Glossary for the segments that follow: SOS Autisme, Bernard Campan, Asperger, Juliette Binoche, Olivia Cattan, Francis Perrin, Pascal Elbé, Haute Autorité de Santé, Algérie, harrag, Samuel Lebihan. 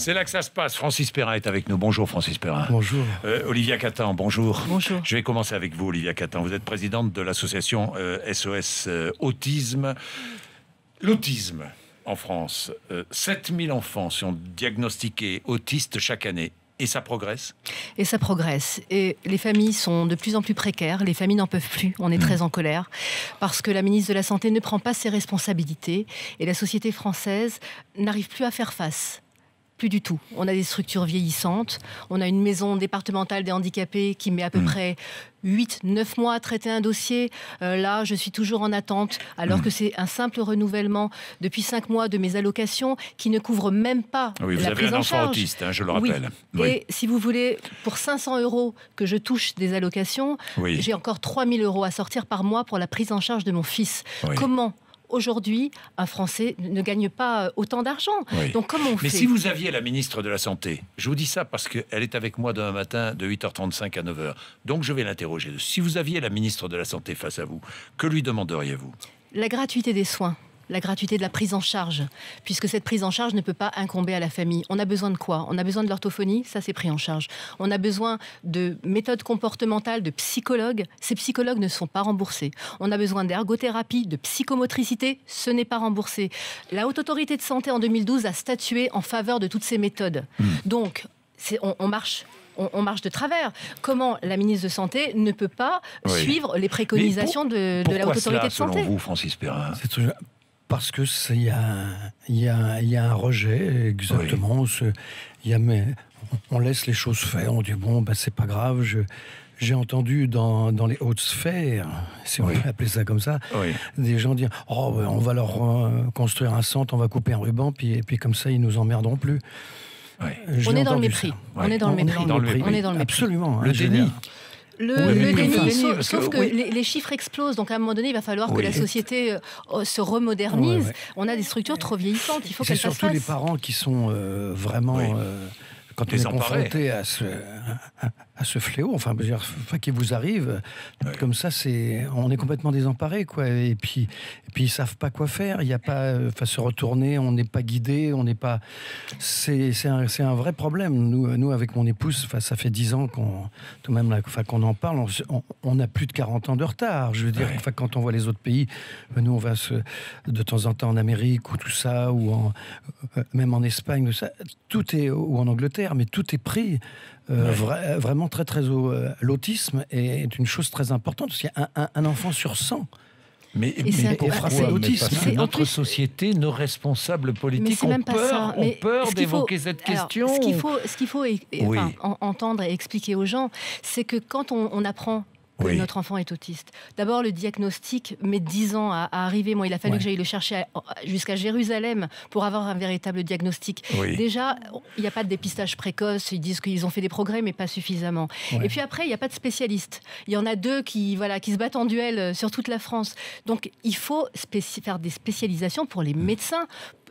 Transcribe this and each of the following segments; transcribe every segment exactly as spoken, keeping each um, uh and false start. C'est là que ça se passe. Francis Perrin est avec nous. Bonjour Francis Perrin. Bonjour. Euh, Olivia Cattan, bonjour. Bonjour. Je vais commencer avec vous, Olivia Cattan. Vous êtes présidente de l'association euh, S O S euh, Autisme. L'autisme en France, euh, sept mille enfants sont diagnostiqués autistes chaque année. Et ça progresse. Et ça progresse. Et les familles sont de plus en plus précaires. Les familles n'en peuvent plus. On est mmh. très en colère parce que la ministre de la Santé ne prend pas ses responsabilités et la société française n'arrive plus à faire face. Plus du tout. On a des structures vieillissantes, on a une maison départementale des handicapés qui met à peu mmh. près huit neuf mois à traiter un dossier. Euh, là, je suis toujours en attente, alors mmh. que c'est un simple renouvellement depuis cinq mois de mes allocations qui ne couvre même pas oui, la prise en charge. Vous avez un enfant autiste, hein, je le rappelle. Oui. Oui. Et si vous voulez, pour cinq cents euros que je touche des allocations, oui. j'ai encore trois mille euros à sortir par mois pour la prise en charge de mon fils. Oui. Comment ? Aujourd'hui, un Français ne gagne pas autant d'argent. Oui. Donc, comment on fait ? Mais si vous aviez la ministre de la Santé, je vous dis ça parce qu'elle est avec moi demain matin de huit heures trente-cinq à neuf heures. Donc, je vais l'interroger. Si vous aviez la ministre de la Santé face à vous, que lui demanderiez-vous ? La gratuité des soins. La gratuité de la prise en charge, puisque cette prise en charge ne peut pas incomber à la famille. On a besoin de quoi? On a besoin de l'orthophonie, ça c'est pris en charge. On a besoin de méthodes comportementales, de psychologues, ces psychologues ne sont pas remboursés. On a besoin d'ergothérapie, de psychomotricité, ce n'est pas remboursé. La Haute Autorité de Santé en deux mille douze a statué en faveur de toutes ces méthodes. Mmh. Donc, on, on marche... on marche de travers. Comment la ministre de Santé ne peut pas oui. suivre les préconisations pour, de, de la Haute Autorité de Santé? Pourquoi selon vous, Francis Perrin? Parce que il y a, y, a, y a un rejet, exactement. Oui. Y a, mais on laisse les choses faire. On dit bon, ben, c'est pas grave. J'ai entendu dans, dans les hautes sphères, si oui. on peut appeler ça comme ça, oui. des gens dire oh, ben, on va leur euh, construire un centre, on va couper un ruban, puis et puis comme ça ils nous emmerderont plus. Oui. On est dans le mépris. On est dans le mépris. On est dans le mépris. Absolument. Le génial. Déni. Le, oui, le déni, enfin, sauf, sauf que, que oui. les, les chiffres explosent, donc à un moment donné, il va falloir oui. que la société euh, se remodernise. Oui, oui. On a des structures trop vieillissantes, il faut qu'elles fassent face. C'est surtout les parents qui sont euh, vraiment, oui. euh, quand ils sont confrontés à ce, à, à ce fléau, enfin, enfin qui vous arrive, oui. comme ça, c'est, on est complètement désemparés, quoi. Et puis, et puis ils savent pas quoi faire, il n'y a pas, enfin, se retourner, on n'est pas guidé, on n'est pas, c'est un, un vrai problème. Nous, nous avec mon épouse, enfin, ça fait dix ans qu'on, tout de même, là, enfin, qu'on en parle, on, on, on a plus de quarante ans de retard. Je veux dire, oui. enfin, quand on voit les autres pays, nous, on va se, de temps en temps en Amérique ou tout ça, ou en, même en Espagne, ça, tout est, ou en Angleterre. Mais tout est pris euh, ouais. vra vraiment très très au euh, l'autisme est, est une chose très importante parce qu'il y a un, un, un enfant sur cent. Mais, mais c'est l'autisme. Notre plus, société, nos responsables politiques ont peur, ont peur d'évoquer ce cette question. Alors, ce qu'il faut, ce qu'il faut et, et, oui. enfin, en, entendre et expliquer aux gens, c'est que quand on, on apprend que oui. notre enfant est autiste. D'abord, le diagnostic met dix ans à, à arriver. Moi, il a fallu ouais. que j'aille le chercher jusqu'à Jérusalem pour avoir un véritable diagnostic. Oui. Déjà, il n'y a pas de dépistage précoce. Ils disent qu'ils ont fait des progrès, mais pas suffisamment. Ouais. Et puis après, il n'y a pas de spécialistes. Il y en a deux qui, voilà, qui se battent en duel sur toute la France. Donc, il faut faire des spécialisations pour les médecins.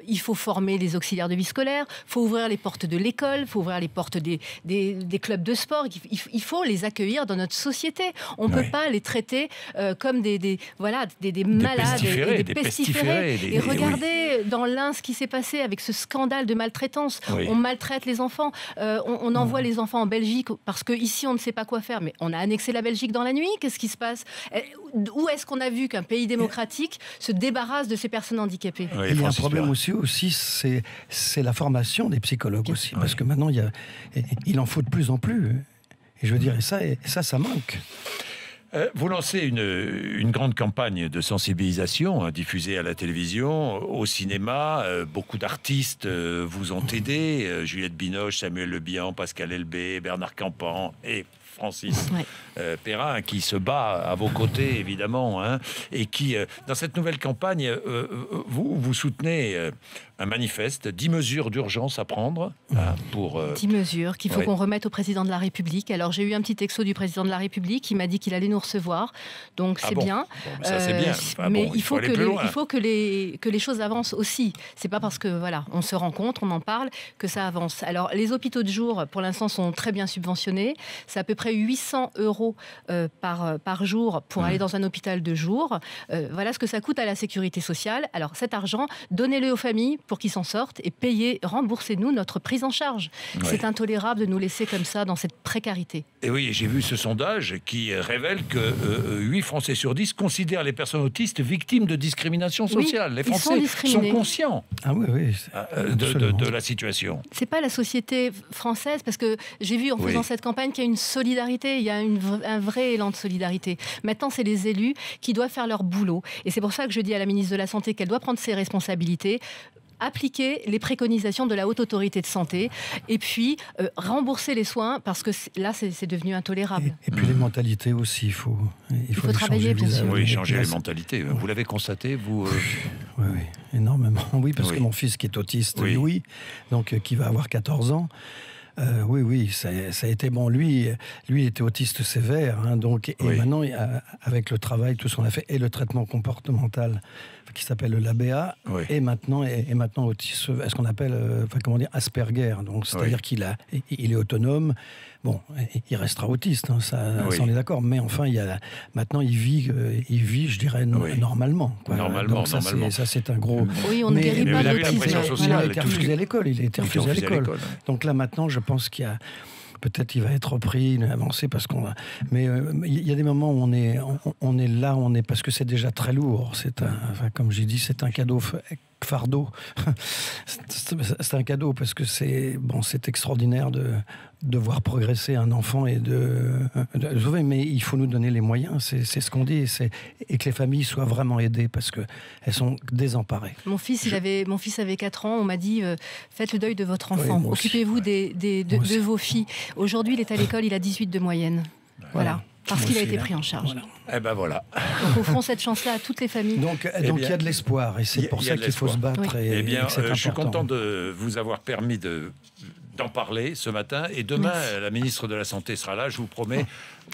Il faut former les auxiliaires de vie scolaire, il faut ouvrir les portes de l'école, il faut ouvrir les portes des, des, des clubs de sport. Il, il faut les accueillir dans notre société. On ne oui. peut pas les traiter euh, comme des, des, voilà, des, des, des malades, pestiférés, et des, des pestiférés. Des, et regardez oui. dans l'Ain ce qui s'est passé avec ce scandale de maltraitance. Oui. On maltraite les enfants, euh, on, on envoie mmh. les enfants en Belgique parce qu'ici on ne sait pas quoi faire. Mais on a annexé la Belgique dans la nuit, qu'est-ce qui se passe? Où est-ce qu'on a vu qu'un pays démocratique se débarrasse de ces personnes handicapées? Oui, il y a un problème aussi. aussi, c'est la formation des psychologues aussi, parce que maintenant, il, y a, il en faut de plus en plus. Et je veux dire, et ça, et ça, ça manque. Euh, vous lancez une, une grande campagne de sensibilisation, hein, diffusée à la télévision, au cinéma. Euh, beaucoup d'artistes euh, vous ont aidé. Euh, Juliette Binoche, Samuel Lebihan, Pascal Elbé, Bernard Campan et Francis ouais. euh, Perrin, qui se bat à vos côtés, évidemment, hein, et qui, euh, dans cette nouvelle campagne, euh, vous, vous soutenez euh, un manifeste, dix mesures d'urgence à prendre. Hein, pour, euh... dix mesures qu'il faut ouais. qu'on remette au président de la République. Alors, j'ai eu un petit texto du président de la République qui m'a dit qu'il allait nous recevoir, donc c'est ah bon. bien. Bon, ça, c'est bien. Euh, ah mais bon, il faut, faut que les, il faut que les, que les choses avancent aussi. C'est pas parce que, voilà, on se rencontre, on en parle, que ça avance. Alors, les hôpitaux de jour, pour l'instant, sont très bien subventionnés. C'est à peu près près huit cents euros euh, par, par jour pour mmh. aller dans un hôpital de jour. Euh, voilà ce que ça coûte à la sécurité sociale. Alors cet argent, donnez-le aux familles pour qu'ils s'en sortent et payez, remboursez-nous notre prise en charge. Oui. C'est intolérable de nous laisser comme ça dans cette précarité. Et oui, j'ai vu ce sondage qui révèle que euh, huit Français sur dix considèrent les personnes autistes victimes de discrimination sociale. Oui, les Français sont, sont conscients ah oui, oui, euh, de, de, de la situation. C'est pas la société française, parce que j'ai vu en oui. faisant cette campagne qu'il y a une solidarité, il y a une, un vrai élan de solidarité. Maintenant, c'est les élus qui doivent faire leur boulot. Et c'est pour ça que je dis à la ministre de la Santé qu'elle doit prendre ses responsabilités, appliquer les préconisations de la Haute Autorité de Santé et puis euh, rembourser les soins, parce que là, c'est devenu intolérable. Et, et puis les mentalités aussi, il faut... Il, il faut, faut travailler, bien sûr. Oui, changer les mentalités. Ouais. Vous l'avez constaté, vous... Euh... Oui, oui, énormément. Oui, parce oui. que mon fils qui est autiste, oui. Louis, donc euh, qui va avoir quatorze ans, Euh, oui, oui, ça, ça a été bon. Lui, lui était autiste sévère, hein, donc, et oui. maintenant, avec le travail, tout ce qu'on a fait, et le traitement comportemental qui s'appelle l'A B A, oui. et maintenant, et, et maintenant autiste, ce qu'on appelle, enfin, comment dire, Asperger. Donc, c'est-à-dire oui. qu'il a, il est autonome. Bon, il restera autiste, hein, ça, oui. ça, on est d'accord. Mais enfin, il y a, maintenant, il vit, il vit, je dirais, oui. normalement. Quoi. Normalement, donc, ça, normalement. Ça, c'est un gros. Oui, on ne guérit pas l'autisme. Il a été refusé à l'école. Il a été refusé à l'école. Donc là, maintenant, je pense qu'il y a. Peut-être il va être repris, avancé, parce qu'on a... Mais il euh, y a des moments où on est, on, on est là, on est... parce que c'est déjà très lourd. C'est un, enfin, comme j'ai dit, c'est un cadeau fardeau. C'est un cadeau parce que c'est bon, c'est extraordinaire de, de voir progresser un enfant et de, de sauver. Mais il faut nous donner les moyens. C'est ce qu'on dit, et que les familles soient vraiment aidées, parce que elles sont désemparées. Mon fils, il Je... avait, mon fils avait quatre ans. On m'a dit euh, faites le deuil de votre enfant. Oui, occupez-vous ouais. des, des, de, de vos filles. Aujourd'hui, il est à l'école, il a dix-huit de moyenne. Voilà. voilà. Parce qu'il a été pris en charge. Voilà. Eh ben voilà. Donc offrons cette chance-là à toutes les familles. Donc, eh donc bien, il y a de l'espoir, et c'est pour ça qu'il faut se battre. Oui. Et, eh bien, et euh, je suis content de vous avoir permis de... d'en parler ce matin, et demain Merci. la ministre de la Santé sera là, je vous promets.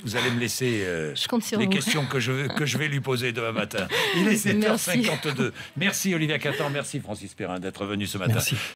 Vous allez me laisser euh, les vous. questions que je, que je vais lui poser demain matin. Il est sept heures cinquante-deux. Merci Olivia Cattan, merci Francis Perrin d'être venu ce matin. Merci.